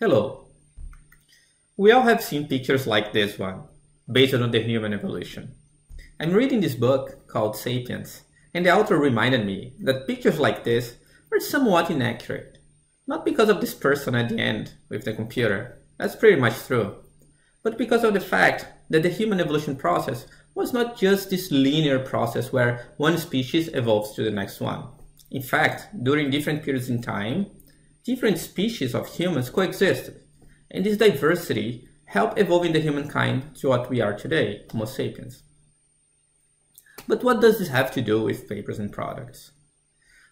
Hello. We all have seen pictures like this one, based on the human evolution. I'm reading this book called Sapiens, and the author reminded me that pictures like this are somewhat inaccurate, not because of this person at the end with the computer, that's pretty much true, but because of the fact that the human evolution process was not just this linear process where one species evolves to the next one. In fact, during different periods in time, different species of humans coexisted, and this diversity helped evolving the humankind to what we are today, Homo sapiens. But what does this have to do with papers and products?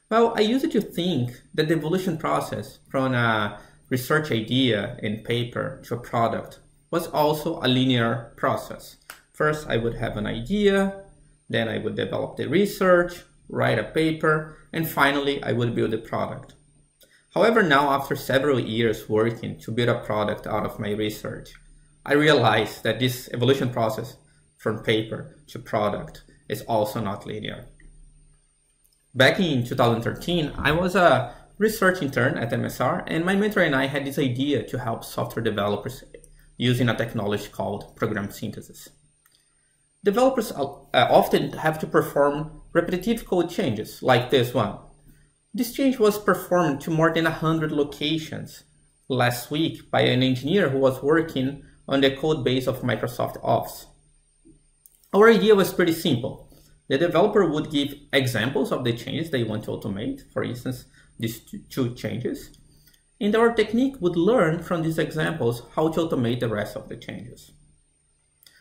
Well, I used to think that the evolution process from a research idea and paper to a product was also a linear process. First, I would have an idea, then I would develop the research, write a paper, and finally I would build a product. However, now after several years working to build a product out of my research, I realized that this evolution process from paper to product is also not linear. Back in 2013, I was a research intern at MSR, and my mentor and I had this idea to help software developers using a technology called program synthesis. Developers often have to perform repetitive code changes like this one. This change was performed to more than 100 locations last week by an engineer who was working on the code base of Microsoft Office. Our idea was pretty simple. The developer would give examples of the changes they want to automate, for instance, these two changes, and our technique would learn from these examples how to automate the rest of the changes.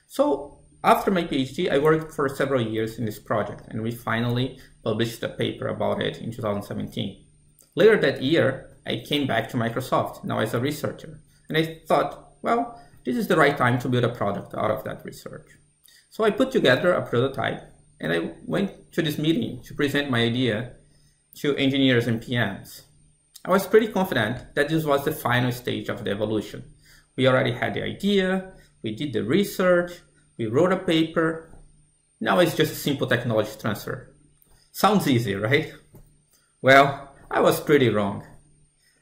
So, after my PhD, I worked for several years in this project, and we finally published a paper about it in 2017. Later that year, I came back to Microsoft, now as a researcher, and I thought, well, this is the right time to build a product out of that research. So I put together a prototype, and I went to this meeting to present my idea to engineers and PMs. I was pretty confident that this was the final stage of the evolution. We already had the idea, we did the research, we wrote a paper, now it's just a simple technology transfer. Sounds easy, right? Well, I was pretty wrong.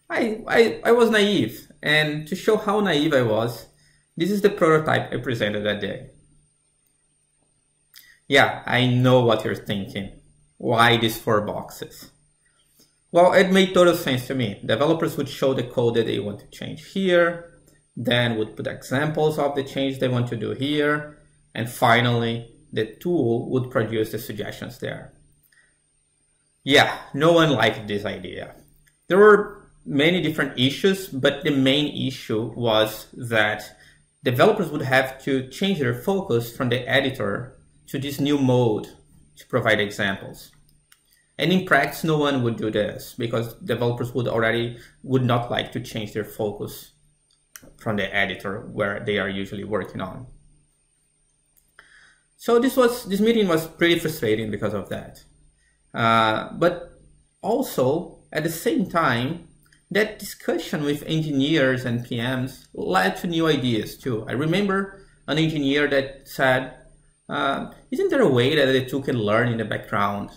I was naive, and to show how naive I was, this is the prototype I presented that day. Yeah, I know what you're thinking. Why these four boxes? Well, it made total sense to me. Developers would show the code that they want to change here, then would put examples of the change they want to do here, and finally, the tool would produce the suggestions there. Yeah, no one liked this idea. There were many different issues, but the main issue was that developers would have to change their focus from the editor to this new mode to provide examples. And in practice, no one would do this because developers would not like to change their focus from the editor where they are usually working on. So this meeting was pretty frustrating because of that. But also, at the same time, that discussion with engineers and PMs led to new ideas too. I remember an engineer that said, isn't there a way that the tool can learn in the background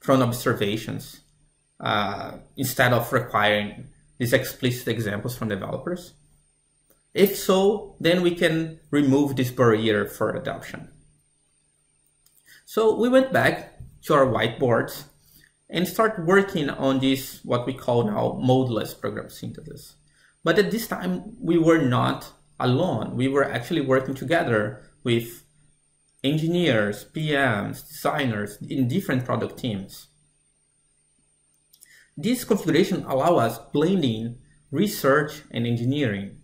from observations instead of requiring these explicit examples from developers? If so, then we can remove this barrier for adoption. So we went back to our whiteboards and start working on this, what we call now modeless program synthesis. But at this time, we were not alone. We were actually working together with engineers, PMs, designers in different product teams. This configuration allows us blending research and engineering.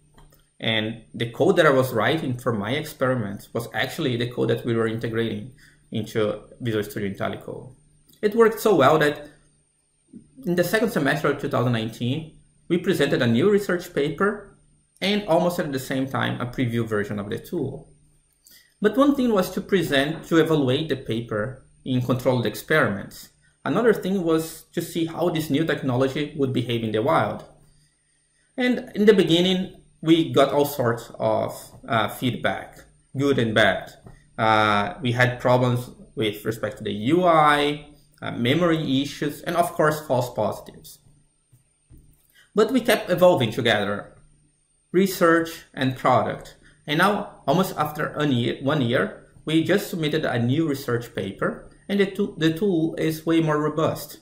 And the code that I was writing for my experiments was actually the code that we were integrating into Visual Studio IntelliCode. It worked so well that in the second semester of 2019, we presented a new research paper and almost at the same time, a preview version of the tool. But one thing was to present, to evaluate the paper in controlled experiments. Another thing was to see how this new technology would behave in the wild. And in the beginning, we got all sorts of feedback, good and bad. We had problems with respect to the UI, memory issues, and of course, false positives. But we kept evolving together. research, and product. And now, almost after one year, we just submitted a new research paper, and the tool is way more robust.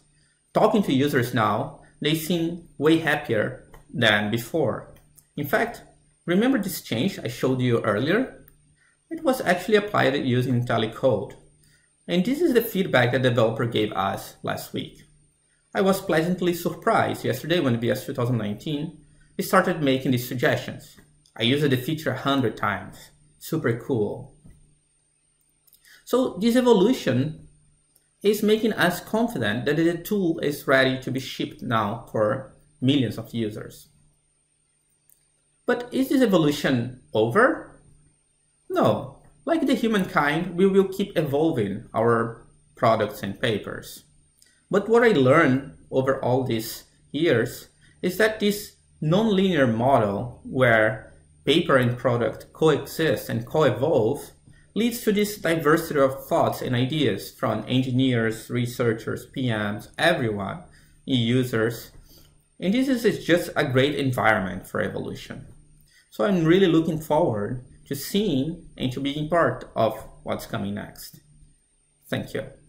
Talking to users now, they seem way happier than before. In fact, remember this change I showed you earlier? It was actually applied using IntelliCode. And this is the feedback the developer gave us last week. I was pleasantly surprised yesterday when VS 2019 started making these suggestions. I used the feature 100 times. Super cool. So this evolution is making us confident that the tool is ready to be shipped now for millions of users. But is this evolution over? No. Like the humankind, we will keep evolving our products and papers. But what I learned over all these years is that this nonlinear model where paper and product coexist and co-evolve leads to this diversity of thoughts and ideas from engineers, researchers, PMs, everyone, users. And this is just a great environment for evolution. So I'm really looking forward to seeing and to being part of what's coming next. Thank you.